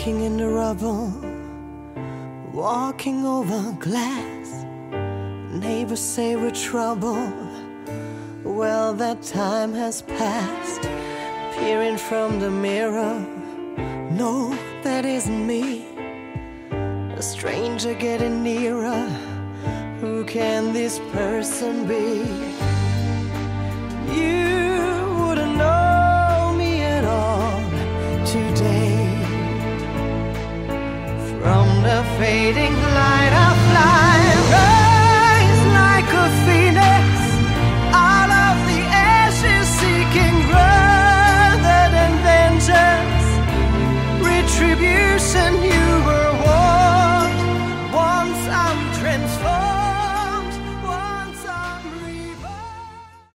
walking in the rubble, walking over glass. Neighbors say we're trouble, well that time has passed. Peering from the mirror, no that isn't me. A stranger getting nearer, who can this person be?